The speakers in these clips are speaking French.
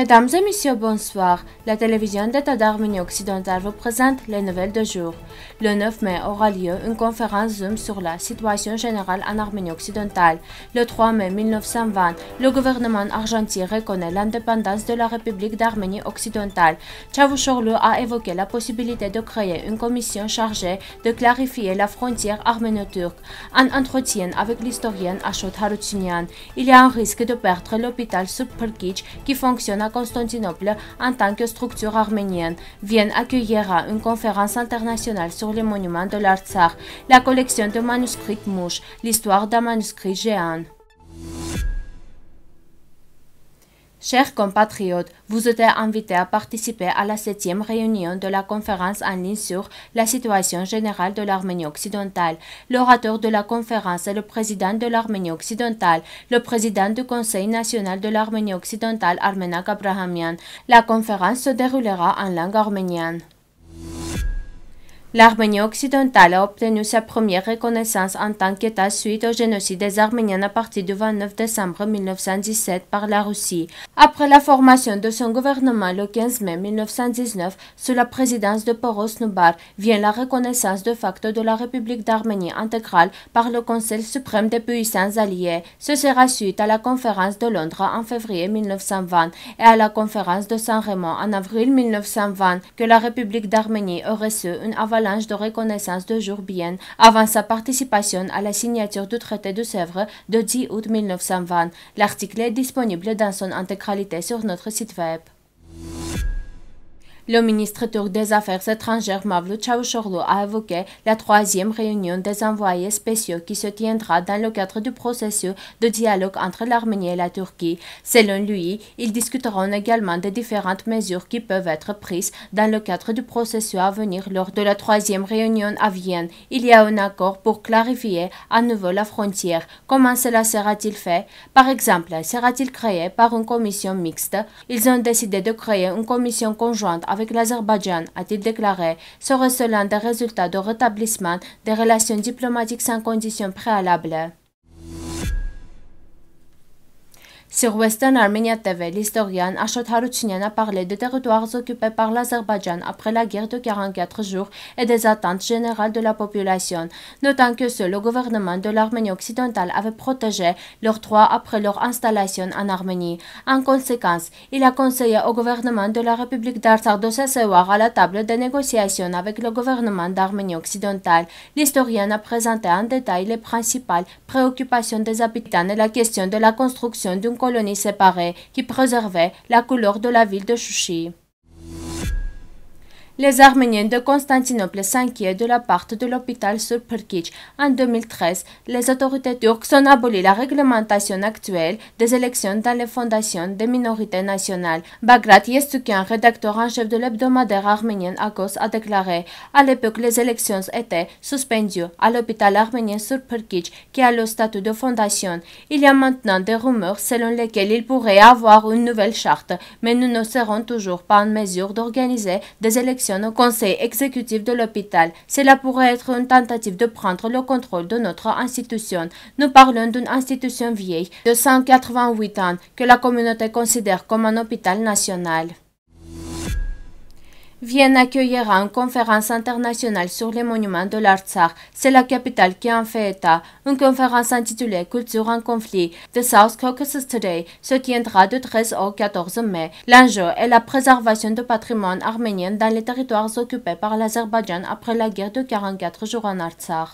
Mesdames et messieurs, bonsoir. La télévision d'État d'Arménie occidentale vous présente les nouvelles de jour. Le 9 mai aura lieu une conférence Zoom sur la situation générale en Arménie occidentale. Le 3 mai 1920, le gouvernement argentin reconnaît l'indépendance de la République d'Arménie occidentale. Çavuşoğlu a évoqué la possibilité de créer une commission chargée de clarifier la frontière arméno-turque. En entretien avec l'historienne Ashot Harutyunyan, il y a un risque de perdre l'hôpital Surp Prkich qui fonctionne à Constantinople en tant que structure arménienne. Vienne accueillera une conférence internationale sur les monuments de l'Artsakh, la collection de manuscrits Mush, l'histoire d'un manuscrit géant. Chers compatriotes, vous êtes invités à participer à la 7e réunion de la conférence en ligne sur la situation générale de l'Arménie occidentale. L'orateur de la conférence est le président de l'Arménie occidentale, le président du Conseil national de l'Arménie occidentale, Armenak Abrahamian. La conférence se déroulera en langue arménienne. L'Arménie occidentale a obtenu sa première reconnaissance en tant qu'État suite au génocide des Arméniens à partir du 29 décembre 1917 par la Russie. Après la formation de son gouvernement le 15 mai 1919, sous la présidence de Poros Nubar, vient la reconnaissance de facto de la République d'Arménie intégrale par le Conseil suprême des puissants alliés. Ce sera suite à la conférence de Londres en février 1920 et à la conférence de Saint-Raymond en avril 1920 que la République d'Arménie a reçu une avalanche de reconnaissance de jour bien avant sa participation à la signature du traité de Sèvres de 10 août 1920. L'article est disponible dans son intégralité sur notre site web. Le ministre turc des Affaires étrangères Mavlu Uşşurlu a évoqué la 3e réunion des envoyés spéciaux qui se tiendra dans le cadre du processus de dialogue entre l'Arménie et la Turquie. Selon lui, ils discuteront également des différentes mesures qui peuvent être prises dans le cadre du processus à venir lors de la 3e réunion à Vienne. Il y a un accord pour clarifier à nouveau la frontière. Comment cela sera-t-il fait? Par exemple, sera-t-il créé par une commission mixte? Ils ont décidé de créer une commission conjointe avec l'Azerbaïdjan, a-t-il déclaré. Serait-ce l'un des résultats de rétablissement des relations diplomatiques sans conditions préalables? Sur Western Armenia TV, l'historienne Ashot Harutyunyan a parlé des territoires occupés par l'Azerbaïdjan après la guerre de 44 jours et des attentes générales de la population, notant que seul le gouvernement de l'Arménie occidentale avait protégé leurs droits après leur installation en Arménie. En conséquence, il a conseillé au gouvernement de la République d'Artsakh de s'asseoir à la table des négociations avec le gouvernement d'Arménie occidentale. L'historienne a présenté en détail les principales préoccupations des habitants et la question de la construction d'une colonie séparée qui préservait la couleur de la ville de Chouchi. Les Arméniens de Constantinople s'inquiètent de la part de l'hôpital Surp Prkich. En 2013, les autorités turques ont aboli la réglementation actuelle des élections dans les fondations des minorités nationales. Bagrat Yestukian, rédacteur en chef de l'hebdomadaire arménien Agos, a déclaré « À l'époque, les élections étaient suspendues à l'hôpital arménien Surp Prkich qui a le statut de fondation. Il y a maintenant des rumeurs selon lesquelles il pourrait avoir une nouvelle charte, mais nous ne serons toujours pas en mesure d'organiser des élections au conseil exécutif de l'hôpital. Cela pourrait être une tentative de prendre le contrôle de notre institution. Nous parlons d'une institution vieille de 188 ans que la communauté considère comme un hôpital national. » Vienne accueillera une conférence internationale sur les monuments de l'Artsakh. C'est la capitale qui en fait état. Une conférence intitulée « Culture en conflit » The South Caucasus Today se tiendra du 13 au 14 mai. L'enjeu est la préservation du patrimoine arménien dans les territoires occupés par l'Azerbaïdjan après la guerre de 44 jours en Artsakh.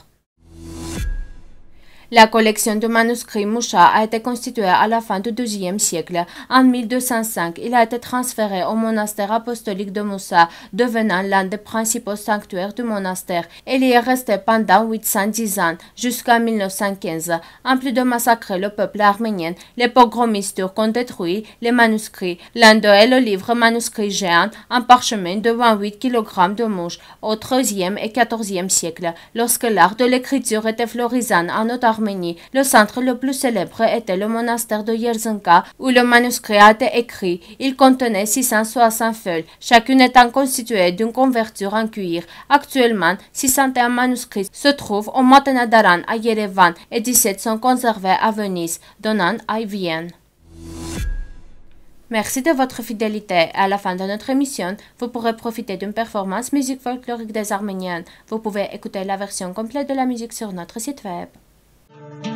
La collection de manuscrits Musha a été constituée à la fin du IIe siècle. En 1205, il a été transféré au monastère apostolique de Moussa, devenant l'un des principaux sanctuaires du monastère. Il y est resté pendant 810 ans, jusqu'en 1915. En plus de massacrer le peuple arménien, les pogromistes turcs ont détruit les manuscrits. L'un d'eux est le livre manuscrit géant en parchemin de 28 kg de Mush au XIIIe et XIVe siècle, lorsque l'art de l'écriture était florissant en Haute-Arménie. Le centre le plus célèbre était le monastère de Yerzenka où le manuscrit a été écrit. Il contenait 660 feuilles, chacune étant constituée d'une couverture en cuir. Actuellement, 601 manuscrits se trouvent au Matenadaran à Yerevan et 17 sont conservés à Venise, donnant à Vienne. Merci de votre fidélité. À la fin de notre émission, vous pourrez profiter d'une performance musique folklorique des Arméniens. Vous pouvez écouter la version complète de la musique sur notre site web.